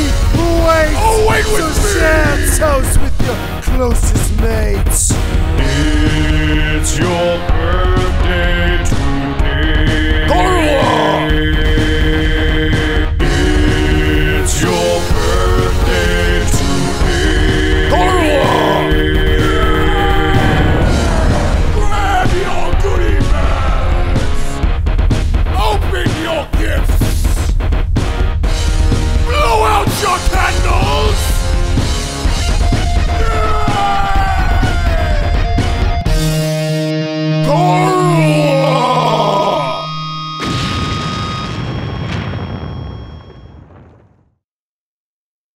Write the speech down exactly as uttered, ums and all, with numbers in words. Wait, oh, wait so with share me. Toast with your closest mates. It's your birthday.